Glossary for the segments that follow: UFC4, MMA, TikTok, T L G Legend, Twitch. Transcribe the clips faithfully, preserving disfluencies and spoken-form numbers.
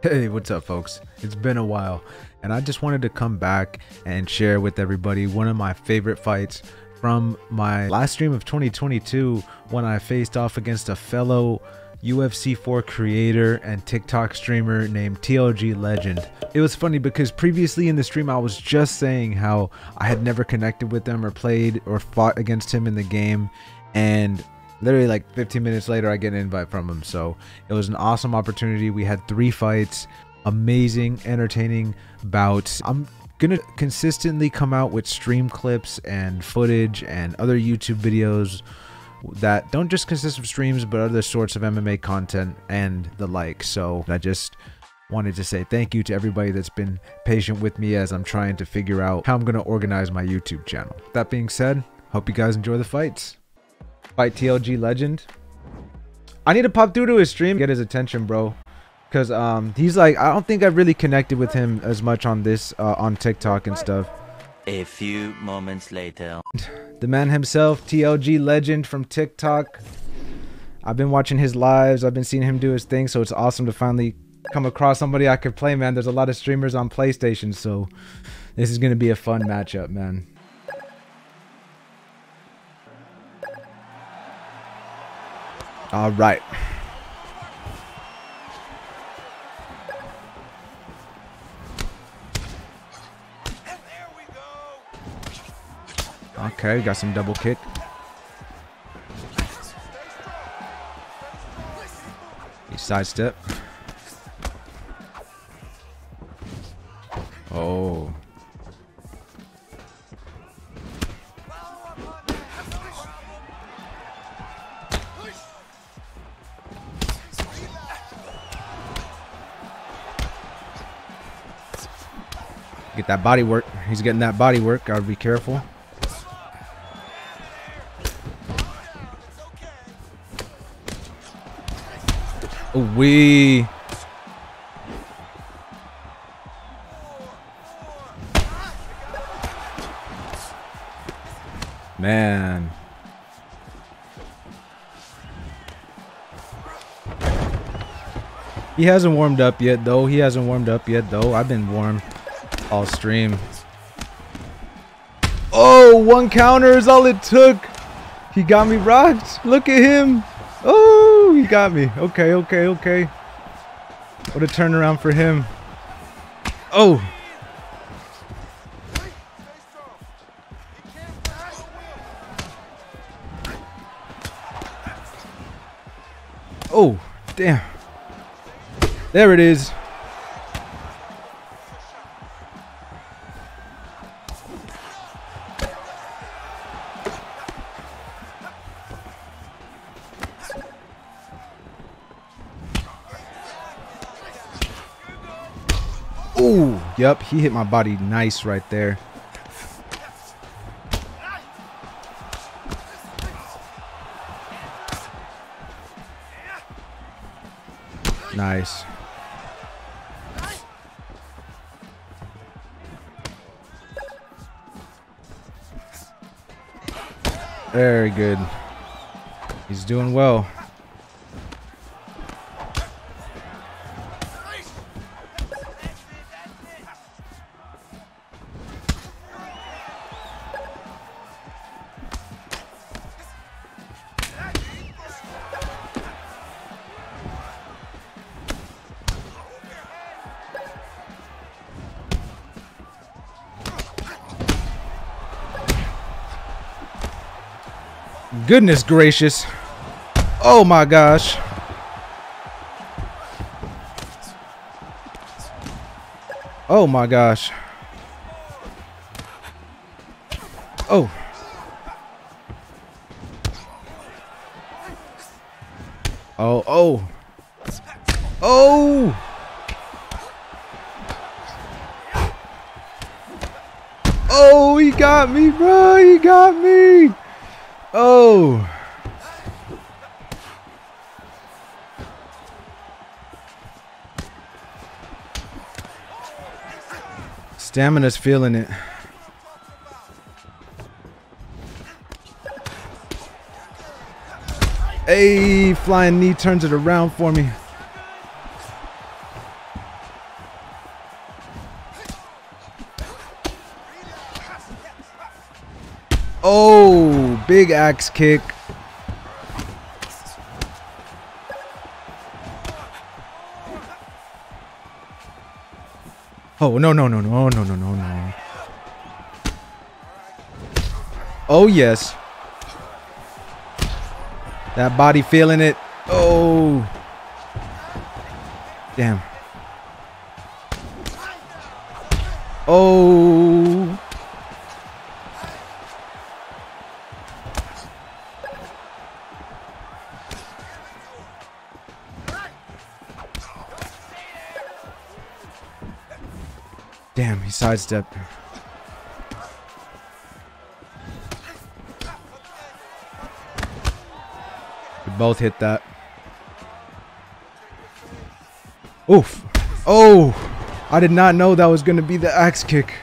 Hey, what's up folks? It's been a while and I just wanted to come back and share with everybody one of my favorite fights from my last stream of twenty twenty-two when I faced off against a fellow U F C four creator and TikTok streamer named T L G Legend. It was funny because previously in the stream I was just saying how I had never connected with him or played or fought against him in the game, and literally like fifteen minutes later I get an invite from him. So it was an awesome opportunity. We had three fights, amazing, entertaining bouts. I'm gonna consistently come out with stream clips and footage and other YouTube videos that don't just consist of streams but other sorts of M M A content and the like. So I just wanted to say thank you to everybody that's been patient with me as I'm trying to figure out how I'm gonna organize my YouTube channel. That being said, hope you guys enjoy the fights. Fight T L G Legend. I need to pop through to his stream, get his attention, bro, because um he's like, I don't think I really connected with him as much on this uh, on TikTok and stuff. A few moments later, the man himself, T L G Legend from TikTok. I've been watching his lives, I've been seeing him do his thing, so it's awesome to finally come across somebody I could play, man. There's a lot of streamers on PlayStation, so this is gonna be a fun matchup, man. All right. And there we go. Okay, we got some double kick. He sidestep. Oh. Get that body work. He's getting that body work. Gotta be careful. We. Man. He hasn't warmed up yet, though. He hasn't warmed up yet, though. I've been warm all stream. Oh, one counter is all it took. He got me rocked. Look at him. Oh, he got me. Okay, okay, okay. What a turnaround for him. Oh. Oh, damn. There it is. Ooh, yep, he hit my body nice right there. Nice. Very good. He's doing well. Goodness gracious. Oh my gosh. Oh my gosh. Oh. Oh, oh. Oh. Oh, he got me, bro. He got me. Oh. Stamina's feeling it. Hey, flying knee turns it around for me. Oh, big axe kick. Oh, no, no, no, no, no, no, no, no. Oh, yes. That body feeling it. Oh. Damn. Oh. Damn, he sidestepped. We both hit that. Oof. Oh, I did not know that was going to be the axe kick.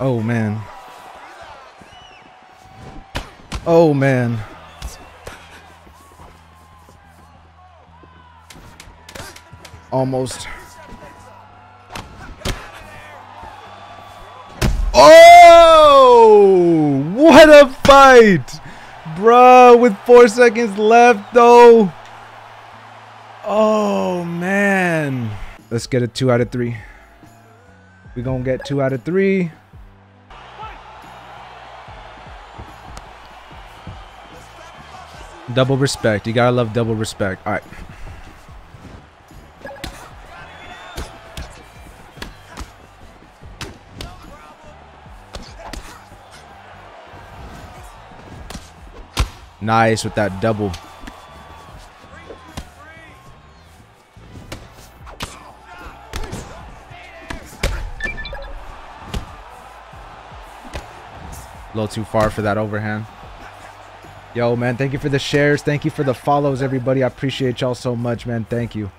Oh, man. Oh, man. Almost. Oh, what a fight, bro! With four seconds left, though. Oh man, let's get a two out of three. We gonna get two out of three. Double respect. You gotta love double respect. All right. Nice with that double. A little too far for that overhand. Yo, man, thank you for the shares. Thank you for the follows, everybody. I appreciate y'all so much, man. Thank you.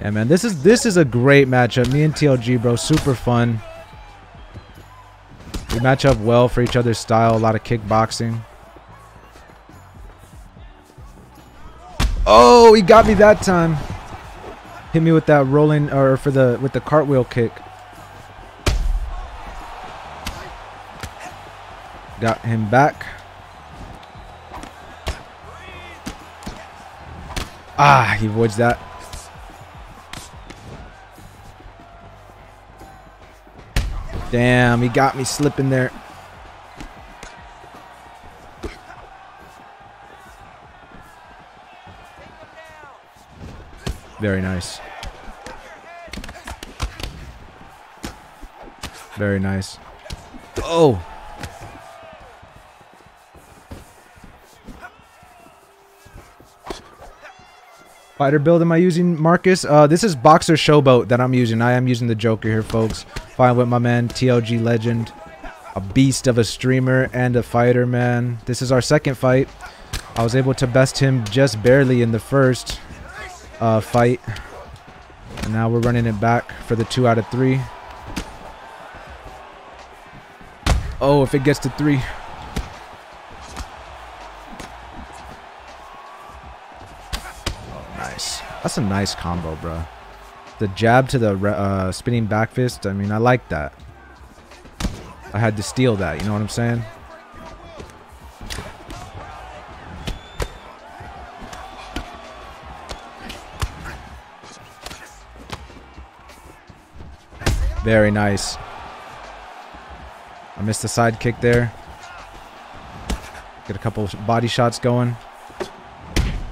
Yeah, man, this is this is a great matchup. Me and T L G, bro, super fun. We match up well for each other's style. A lot of kickboxing. Oh, he got me that time. Hit me with that rolling, or for the with the cartwheel kick. Got him back. Ah, he avoids that. Damn, he got me slipping there. Very nice. Very nice. Oh. Fighter build am I using, Marcus? Uh, this is Boxer Showboat that I'm using. I am using the Joker here, folks. Fighting with my man, T L G Legend. A beast of a streamer and a fighter, man. This is our second fight. I was able to best him just barely in the first uh, fight. And now we're running it back for the two out of three. Oh, if it gets to three. That's a nice combo, bro. The jab to the uh, spinning back fist. I mean, I like that. I had to steal that. You know what I'm saying? Very nice. I missed the side kick there. Get a couple body shots going.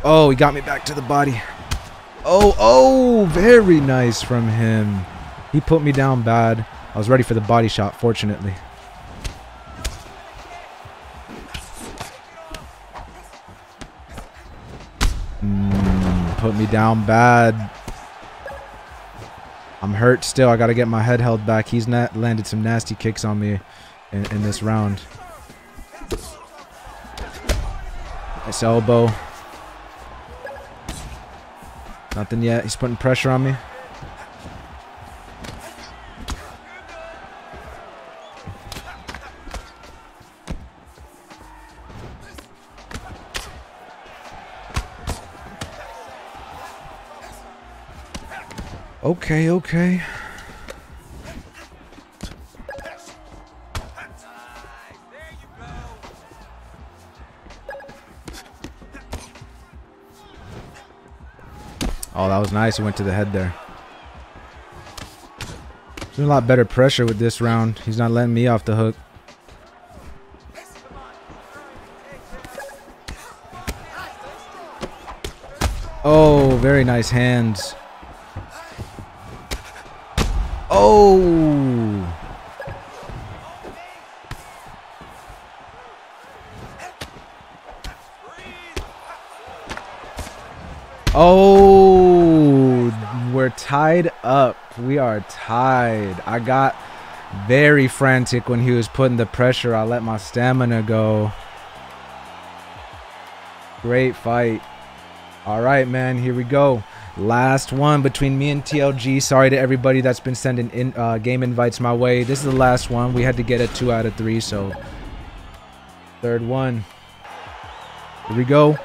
Oh, he got me back to the body. Oh, oh, very nice from him. He put me down bad. I was ready for the body shot, fortunately. Mm, put me down bad. I'm hurt still. I got to get my head held back. He's not landed some nasty kicks on me in, in this round. Nice elbow. Nothing yet. He's putting pressure on me. Okay, okay. Oh, that was nice. It went to the head there. There's a lot better pressure with this round. He's not letting me off the hook. Oh, very nice hands. Oh. Oh, we're tied up. We are tied. I got very frantic when he was putting the pressure. I let my stamina go. Great fight. All right, man, here we go. Last one between me and T L G. Sorry to everybody that's been sending in uh, game invites my way. This is the last one. We had to get a two out of three, so third one. Here we go.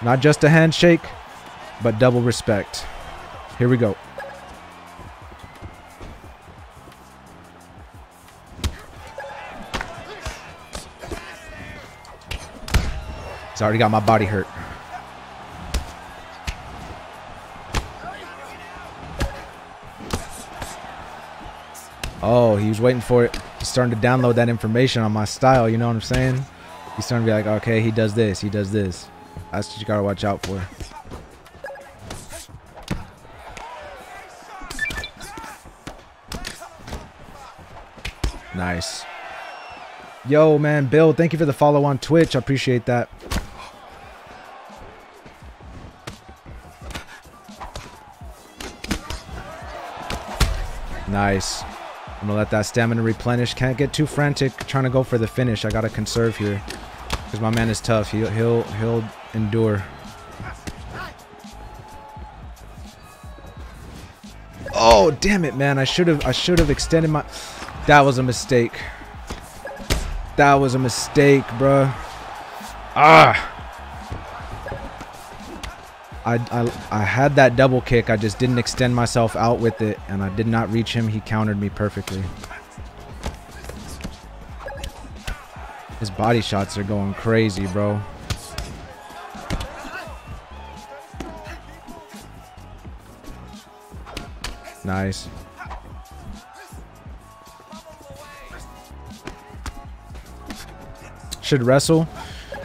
Not just a handshake, but double respect. Here we go. It's already got my body hurt. Oh, he was waiting for it. He's starting to download that information on my style. You know what I'm saying? He's starting to be like, okay, he does this. He does this. That's what you got to watch out for. Nice. Yo, man, Bill, thank you for the follow on Twitch. I appreciate that. Nice. I'm gonna let that stamina replenish. Can't get too frantic trying to go for the finish. I gotta conserve here because my man is tough. He'll he'll he'll endure. Oh, damn it, man! I should have I should have extended my. That was a mistake. That was a mistake, bruh. Ah. I, I, I had that double kick. I just didn't extend myself out with it, and I did not reach him. He countered me perfectly. His body shots are going crazy, bro. Nice. Should wrestle?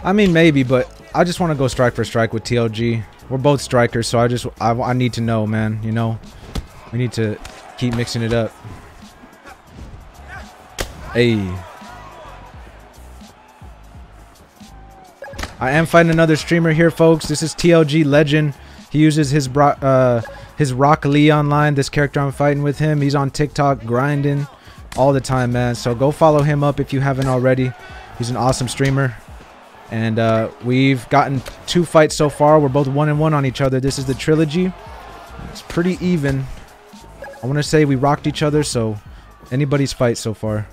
I mean, maybe, but I just want to go strike for strike with T L G. We're both strikers, so I just I, I need to know, man. You know, we need to keep mixing it up. Hey, I am fighting another streamer here, folks. This is T L G Legend. He uses his bro uh, his Rock Lee online. This character I'm fighting with him. He's on TikTok grinding all the time, man. So go follow him up if you haven't already. He's an awesome streamer. And uh, we've gotten two fights so far. We're both one and one on each other. This is the trilogy. It's pretty even. I want to say we rocked each other, so anybody's fight so far.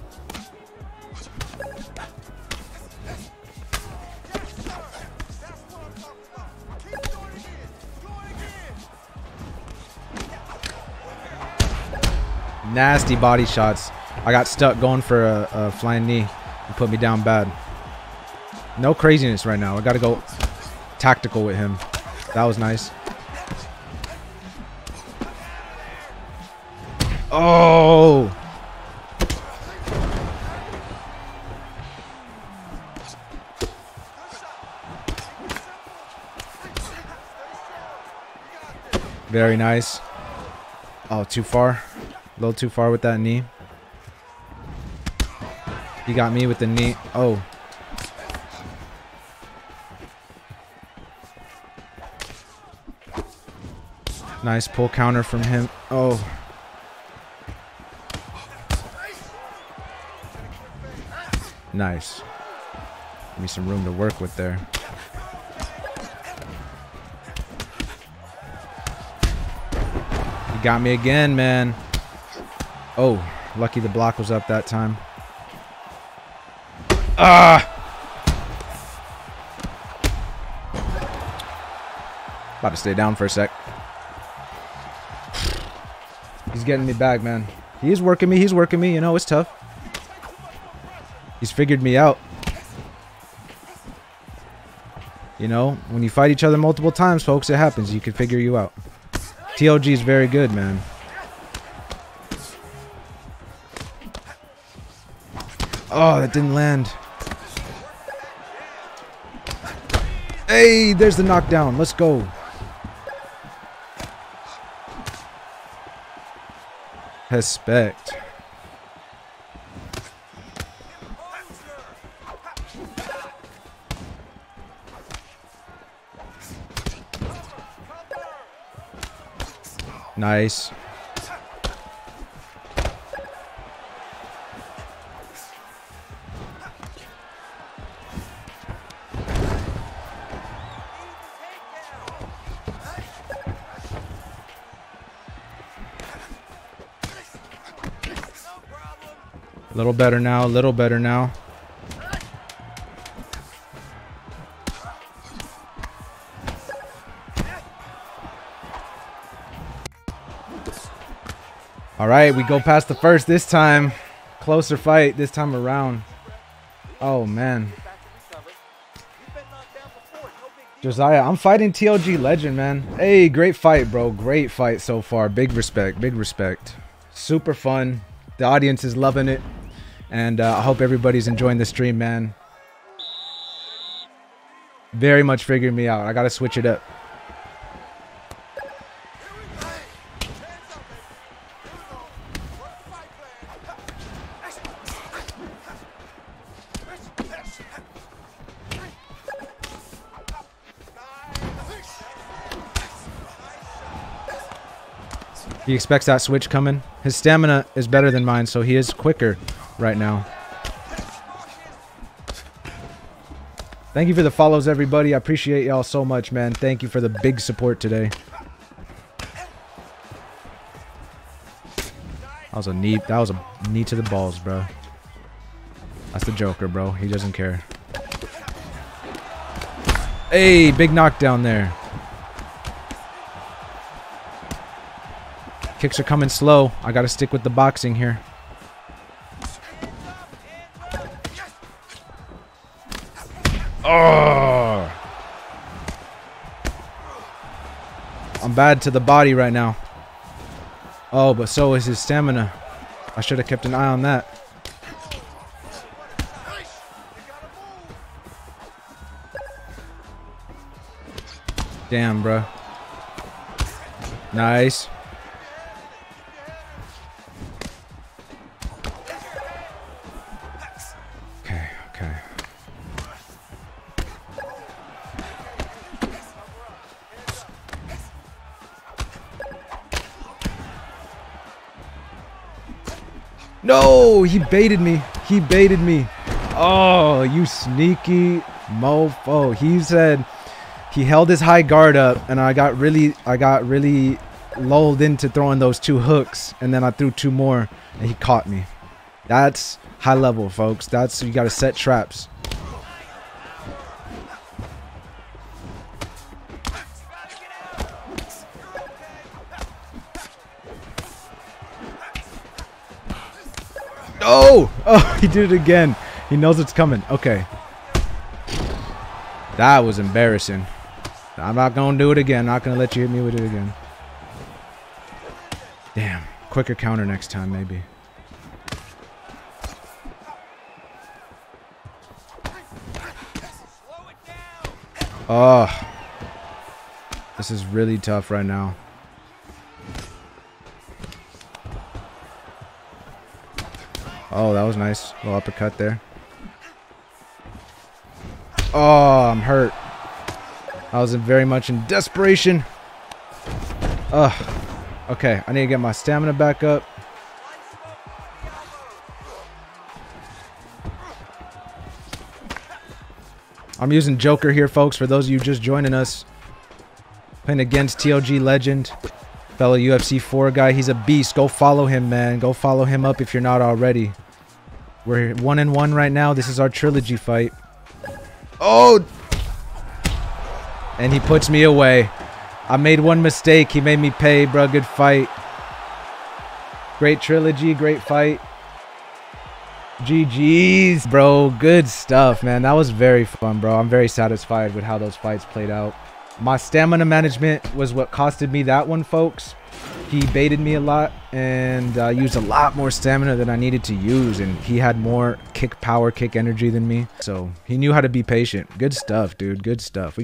Nasty body shots. I got stuck going for a, a flying knee. It put me down bad. No craziness right now. I gotta go tactical with him. That was nice. Oh! Very nice. Oh, too far. A little too far with that knee. He got me with the knee. Oh. Nice pull counter from him. Oh. Nice. Give me some room to work with there. He got me again, man. Oh, lucky the block was up that time. Ah! About to stay down for a sec. He's getting me back, man. He's working me. He's working me. You know, it's tough. He's figured me out. You know, when you fight each other multiple times, folks, it happens. You can figure you out. T L G is very good, man. Oh, that didn't land. Hey, there's the knockdown. Let's go. Respect. Nice. A little better now, a little better now. All right, we go past the first this time. Closer fight this time around. Oh, man. Josiah, I'm fighting T L G legend, man. Hey, great fight, bro. Great fight so far. Big respect, big respect. Super fun. The audience is loving it. And uh, I hope everybody's enjoying the stream, man. Very much figuring me out. I gotta switch it up. He expects that switch coming. His stamina is better than mine, so he is quicker right now. Thank you for the follows, everybody. I appreciate y'all so much, man. Thank you for the big support today. That was a knee. That was a knee to the balls, bro. That's the Joker, bro. He doesn't care. Hey, big knockdown there. Kicks are coming slow. I gotta stick with the boxing here. Oh! I'm bad to the body right now. Oh, but so is his stamina. I should have kept an eye on that. Damn, bro. Nice. No, he baited me. He baited me. Oh, you sneaky mofo. He said he held his high guard up, and I got really, I got really lulled into throwing those two hooks, and then I threw two more, and he caught me. That's high level, folks. That's, you gotta set traps. Oh! Oh, he did it again. He knows it's coming. Okay. That was embarrassing. I'm not going to do it again. Not going to let you hit me with it again. Damn. Quicker counter next time, maybe. Oh. This is really tough right now. Oh, that was nice. Little uppercut there. Oh, I'm hurt. I was very much in desperation. Ugh. Okay, I need to get my stamina back up. I'm using Joker here, folks, for those of you just joining us. Playing against T L G legend. Fellow U F C four guy. He's a beast. Go follow him, man. Go follow him up if you're not already. We're one and one right now. This is our trilogy fight. Oh! And he puts me away. I made one mistake. He made me pay, bro. Good fight. Great trilogy, great fight. G G's, bro. Good stuff, man. That was very fun, bro. I'm very satisfied with how those fights played out. My stamina management was what costed me that one, folks. He baited me a lot and uh, used a lot more stamina than I needed to use, and he had more kick power, kick energy than me. So he knew how to be patient. Good stuff, dude. Good stuff. We